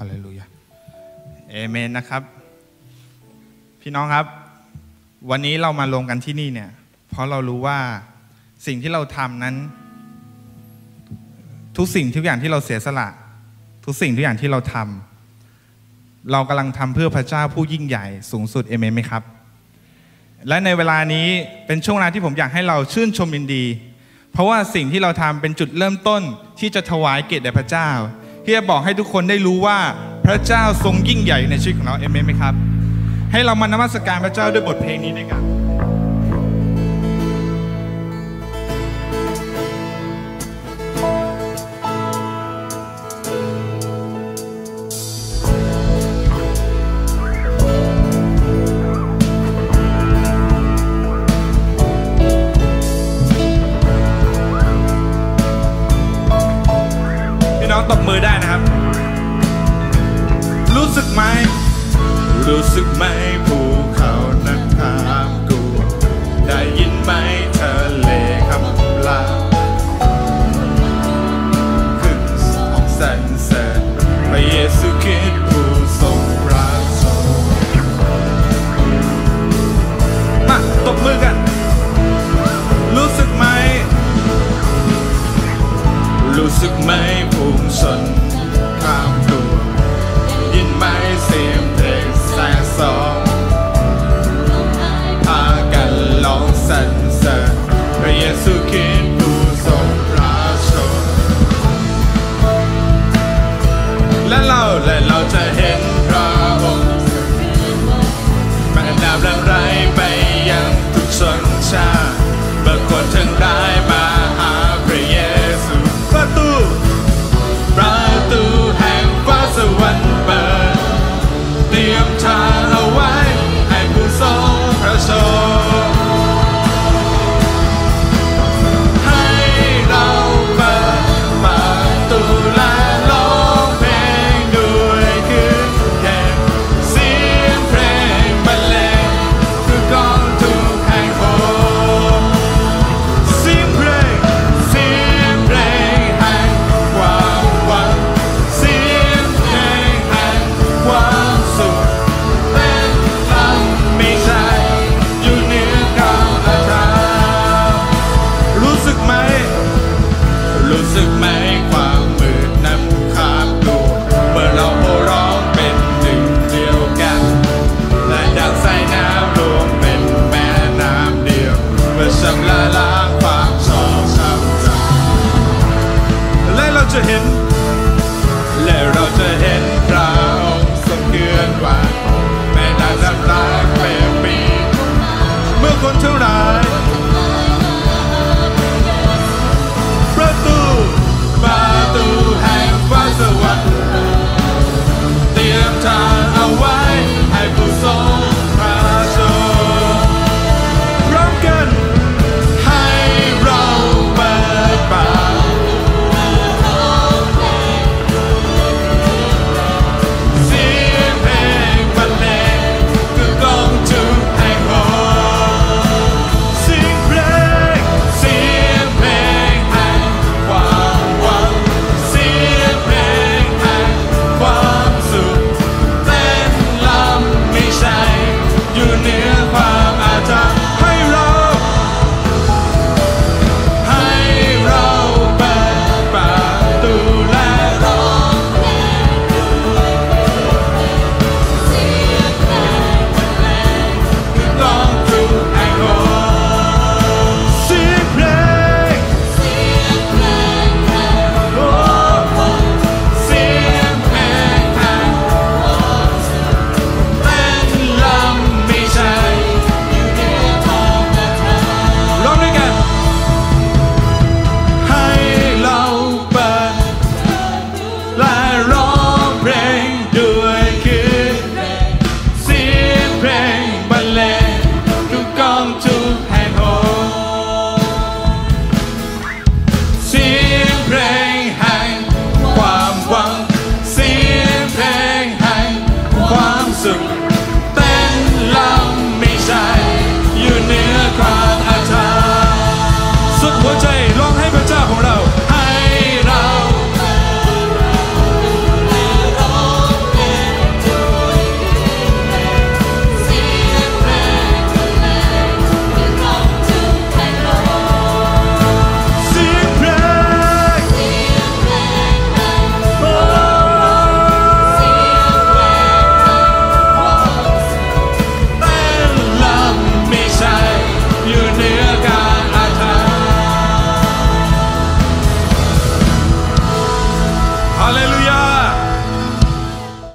ฮาเลลูยาเอเมนนะครับพี่น้องครับวันนี้เรามาลงกันที่นี่เนี่ยเพราะเรารู้ว่าสิ่งที่เราทำนั้นทุกสิ่งทุกอย่างที่เราเสียสละทุกสิ่งทุกอย่างที่เราทำเรากำลังทำเพื่อพระเจ้าผู้ยิ่งใหญ่สูงสุดเอเมนไหมครับและในเวลานี้เป็นช่วงเวลาที่ผมอยากให้เราชื่นชมยินดีเพราะว่าสิ่งที่เราทำเป็นจุดเริ่มต้นที่จะถวายเกียรติแด่พระเจ้าที่จะบอกให้ทุกคนได้รู้ว่าพระเจ้าทรงยิ่งใหญ่ในชีวิตของเราเอเมนไหมครับให้เรามานมัสการพระเจ้าด้วยบทเพลงนี้ด้วยกันพี่น้องตบมือได้นะครับรู้สึกไหมรู้สึกไหมภูเขานั้นถามกูได้ยินไหมทะเลคำลาขึ้นสองแสนแสนพระเยซูคริสต์ผู้ทรงรักโชคมาตบมือกันรู้สึกไหมรู้สึกไหมภูมิชนถามกูยินไหมเสียงเพลงแต่สองพากันลองสั่นเสริญพระเยซูคริสต์ผู้ทรงรักโชคและเรา